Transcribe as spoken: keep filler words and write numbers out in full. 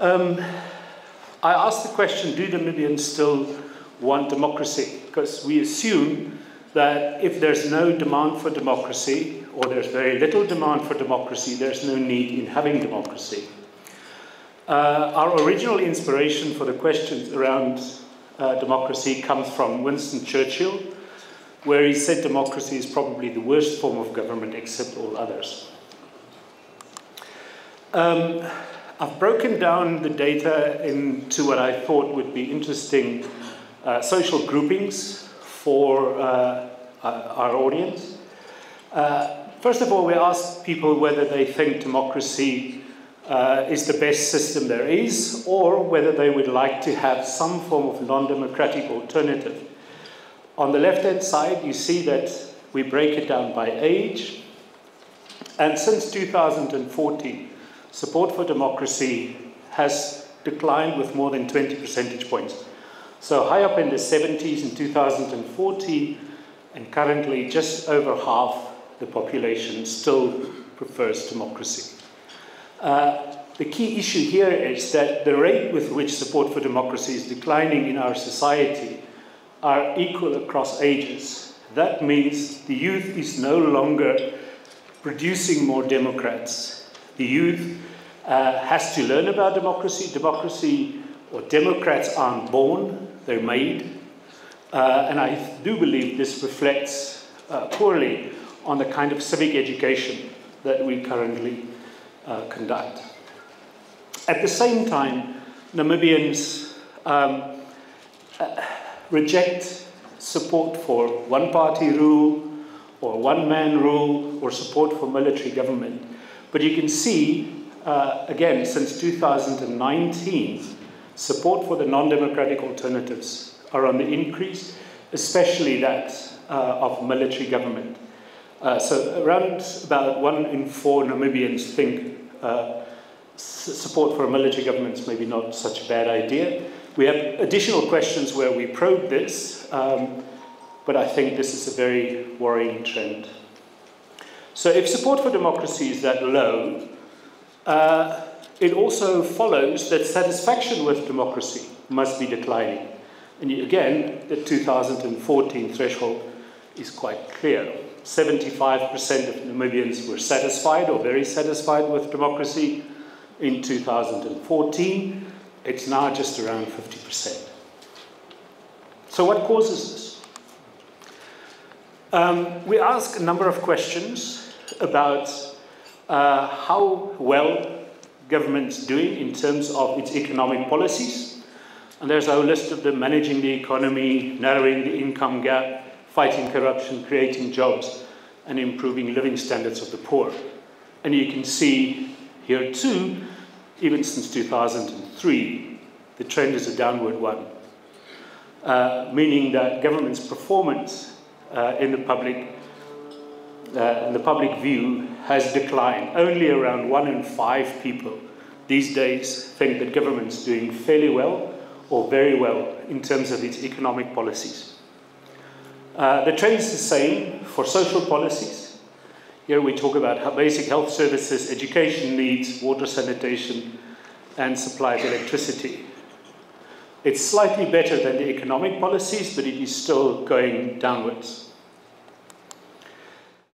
Um, I asked the question, do Namibians still want democracy? Because we assume that if there's no demand for democracy, or there's very little demand for democracy, there's no need in having democracy. Uh, our original inspiration for the questions around uh, democracy comes from Winston Churchill, where he said democracy is probably the worst form of government except all others. Um, I've broken down the data into what I thought would be interesting uh, social groupings for uh, our audience. Uh, first of all, we asked people whether they think democracy uh, is the best system there is, or whether they would like to have some form of non-democratic alternative. On the left-hand side, you see that we break it down by age. And since two thousand fourteen, support for democracy has declined with more than twenty percentage points. So high up in the seventies in two thousand fourteen, and currently just over half the population still prefers democracy. Uh, the key issue here is that the rate with which support for democracy is declining in our society are equal across ages. That means the youth is no longer producing more Democrats. The youth uh, has to learn about democracy. Democracy or Democrats aren't born, they're made. Uh, and I do believe this reflects uh, poorly on the kind of civic education that we currently uh, conduct. At the same time, Namibians um, uh, reject support for one-party rule or one-man rule or support for military government. But you can see, uh, again, since two thousand nineteen, support for the non-democratic alternatives are on the increase, especially that uh, of military government. Uh, so around about one in four Namibians think uh, support for a military government is maybe not such a bad idea. We have additional questions where we probe this, um, but I think this is a very worrying trend. So if support for democracy is that low, uh, it also follows that satisfaction with democracy must be declining. And again, the two thousand fourteen threshold is quite clear. seventy-five percent of Namibians were satisfied or very satisfied with democracy in two thousand fourteen. It's now just around fifty percent. So what causes this? Um, we ask a number of questions about uh, how well government's doing in terms of its economic policies. And there's our list of them: managing the economy, narrowing the income gap, fighting corruption, creating jobs, and improving living standards of the poor. And you can see here too, even since two thousand three, the trend is a downward one, uh, meaning that government's performance uh, in the public, uh, in the public view has declined. Only around one in five people these days think that government's doing fairly well or very well in terms of its economic policies. Uh, the trend is the same for social policies. Here we talk about how basic health services, education needs, water sanitation, and supply of electricity. It's slightly better than the economic policies, but it is still going downwards.